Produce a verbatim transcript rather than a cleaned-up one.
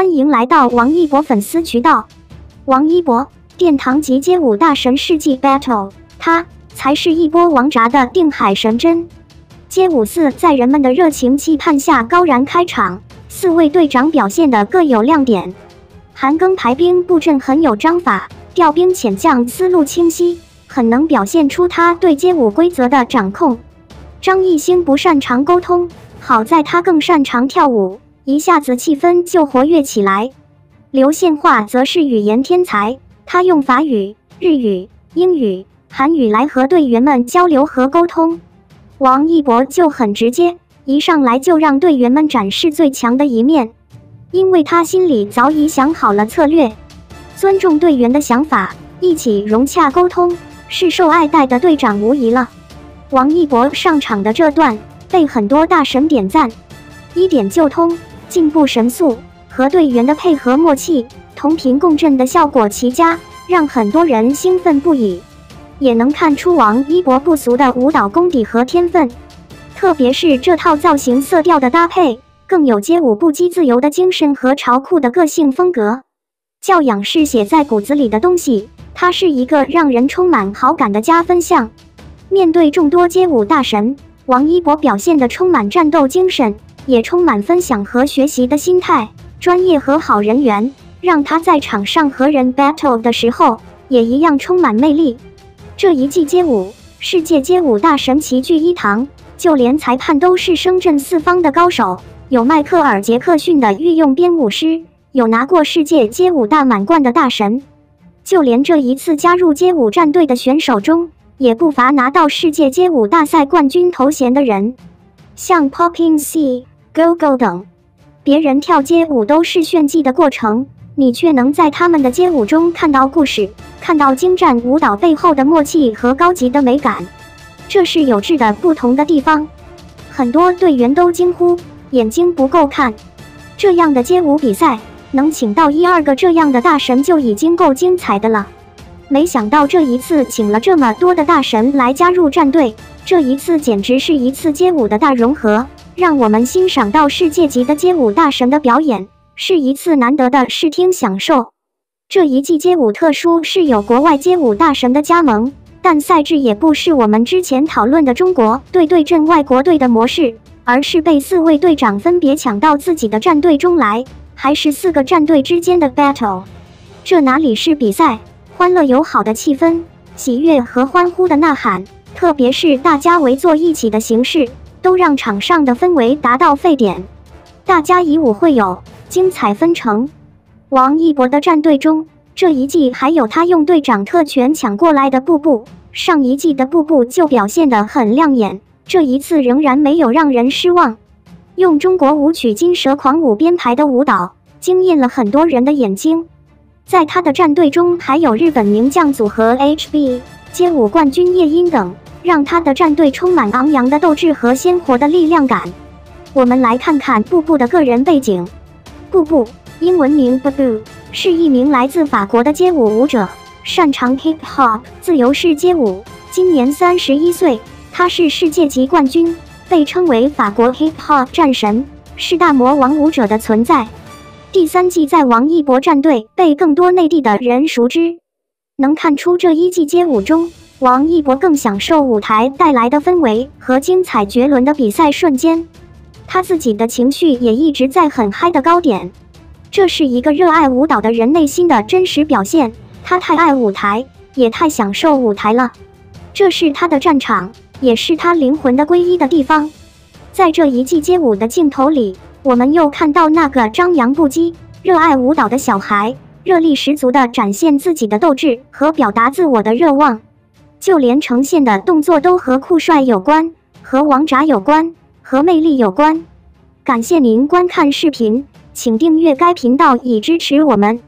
欢迎来到王一博粉丝渠道。王一博，殿堂级街舞大神世纪 battle， 他才是一波王炸的定海神针。街舞四在人们的热情期盼下高燃开场，四位队长表现的各有亮点。韩庚排兵布阵很有章法，调兵遣将思路清晰，很能表现出他对街舞规则的掌控。张艺兴不擅长沟通，好在他更擅长跳舞。 一下子气氛就活跃起来。刘宪化则是语言天才，他用法语、日语、英语、韩语来和队员们交流和沟通。王一博就很直接，一上来就让队员们展示最强的一面，因为他心里早已想好了策略，尊重队员的想法，一起融洽沟通，是受爱戴的队长无疑了。王一博上场的这段被很多大神点赞，一点就通。 进步神速和队员的配合默契，同频共振的效果极佳，让很多人兴奋不已。也能看出王一博不俗的舞蹈功底和天分，特别是这套造型色调的搭配，更有街舞不羁自由的精神和潮酷的个性风格。教养是写在骨子里的东西，它是一个让人充满好感的加分项。面对众多街舞大神，王一博表现得充满战斗精神。 也充满分享和学习的心态，专业和好人缘，让他在场上和人 battle 的时候也一样充满魅力。这一季街舞，世界街舞大神齐聚一堂，就连裁判都是声震四方的高手，有迈克尔·杰克逊的御用编舞师，有拿过世界街舞大满贯的大神，就连这一次加入街舞战队的选手中，也不乏拿到世界街舞大赛冠军头衔的人，像 Popping C。 Go Go 等，别人跳街舞都是炫技的过程，你却能在他们的街舞中看到故事，看到精湛舞蹈背后的默契和高级的美感，这是有质的不同的地方。很多队员都惊呼眼睛不够看，这样的街舞比赛能请到一二个这样的大神就已经够精彩的了。没想到这一次请了这么多的大神来加入战队，这一次简直是一次街舞的大融合。 让我们欣赏到世界级的街舞大神的表演，是一次难得的视听享受。这一季街舞特殊是有国外街舞大神的加盟，但赛制也不是我们之前讨论的中国队对阵外国队的模式，而是被四位队长分别抢到自己的战队中来，还是四个战队之间的 battle。这哪里是比赛？欢乐友好的气氛，喜悦和欢呼的呐喊，特别是大家围坐一起的形式。 都让场上的氛围达到沸点，大家以舞会友，精彩纷呈。王一博的战队中，这一季还有他用队长特权抢过来的步步，上一季的步步就表现得很亮眼，这一次仍然没有让人失望。用中国舞曲金蛇狂舞编排的舞蹈，惊艳了很多人的眼睛。在他的战队中，还有日本名将组合 H B、街舞冠军夜莺等。 让他的战队充满昂扬的斗志和鲜活的力量感。我们来看看步步的个人背景。步步，英文名 Baboo， 是一名来自法国的街舞舞者，擅长 hiphop 自由式街舞。今年三十一岁，他是世界级冠军，被称为法国 hiphop 战神，是大魔王舞者的存在。第三季在王一博战队被更多内地的人熟知，能看出这一季街舞中。 王一博更享受舞台带来的氛围和精彩绝伦的比赛瞬间，他自己的情绪也一直在很嗨的高点。这是一个热爱舞蹈的人内心的真实表现。他太爱舞台，也太享受舞台了。这是他的战场，也是他灵魂的皈依的地方。在这一季街舞的镜头里，我们又看到那个张扬不羁、热爱舞蹈的小孩，热力十足地展现自己的斗志和表达自我的热望。 就连呈现的动作都和酷帅有关，和王炸有关，和魅力有关。感谢您观看视频，请订阅该频道以支持我们。